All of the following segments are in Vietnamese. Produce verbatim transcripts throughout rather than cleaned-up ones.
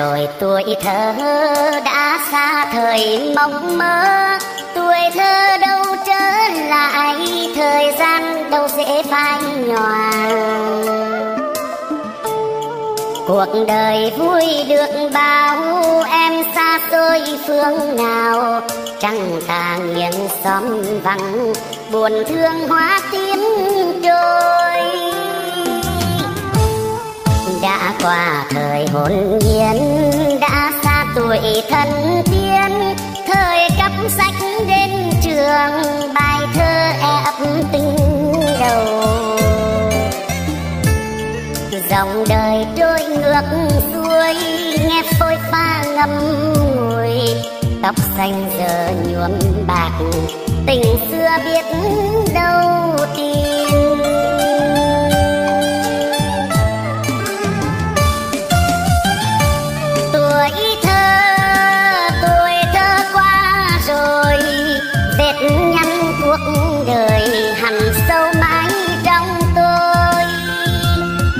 rồi tuổi thơ đã xa thời mộng mơ, tuổi thơ đâu trở lại, thời gian đâu dễ phai nhòa. Cuộc đời vui được bao, em xa xôi phương nào, trăng tà nghiêng xóm vắng, buồn thương hóa tiếng trôi. Đã qua thời hồn nhiên, đã xa tuổi thân tiên, thời cấp sách đến trường, bài thơ e ấp tình đầu. Dòng đời trôi ngược xuôi, nghe phôi pha ngâm ngùi, tóc xanh giờ nhuộm bạc, tình xưa biết đâu tìm. Tuổi thơ, tuổi thơ qua rồi, vết nhăn cuộc đời hằn sâu mãi trong tôi.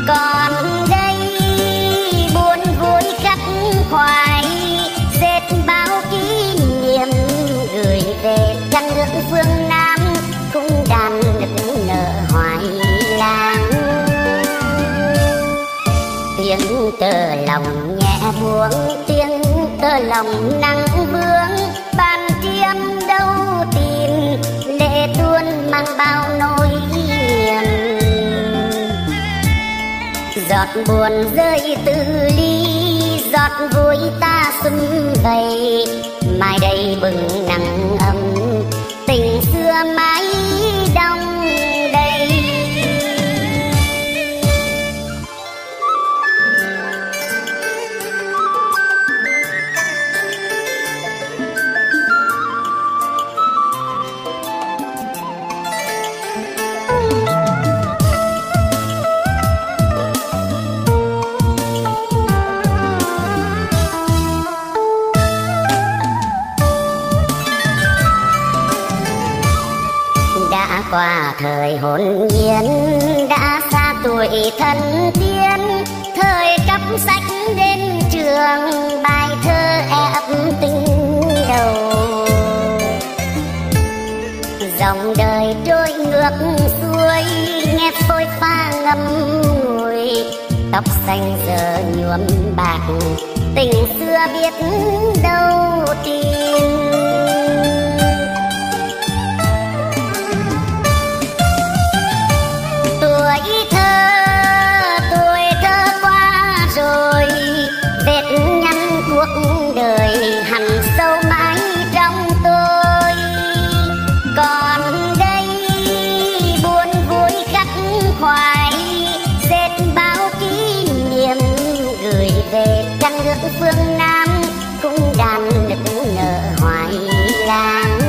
Còn đây buồn vui khắc khoải, dệt bao kỷ niệm gửi về căn nước phương Nam, cũng đàn nức nở hoài lang. Tiếng tơ lòng nhẹ buông, tiếng tơ lòng nắng bướng, bàn chiêm đâu tìm, lệ tuôn mang bao nỗi niềm. Giọt buồn rơi từ ly, giọt vui ta sum vầy, mai đây bừng nắng ấm, tình xưa mãi đong đầy. Qua thời hồn nhiên, đã xa tuổi thân tiên, thời cấp sách đến trường, bài thơ e ấp tình đầu. Dòng đời trôi ngược xuôi, nghe phôi pha ngâm ngùi, tóc xanh giờ nhuộm bạc, tình xưa biết đâu tìm. Tuổi thơ, tuổi thơ qua rồi, vết nhăn cuộc đời hằn sâu mãi trong tôi. Còn đây buồn vui khắc khoải, dệt bao kỷ niệm gửi về căn nước phương Nam, cũng đàn nức nở hoài lang.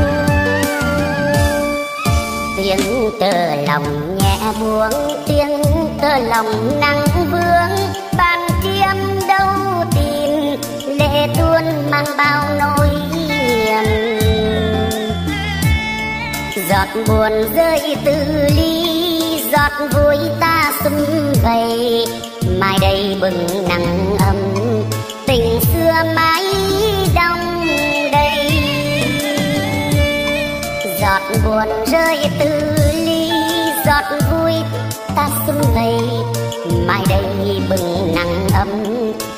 Tiếng tơ lòng nhẹ buông, tiếng tơ lòng nắng vương, bàn chiêm đâu tìm, lệ tuôn mang bao nỗi niềm. Giọt buồn rơi từ ly, giọt vui ta sum vầy, mai đây bừng nắng ấm, tình xưa mãi đong đầy. Giọt buồn rơi từ ly, giọt vui ta sum vầy, mai đây bừng nắng ấm.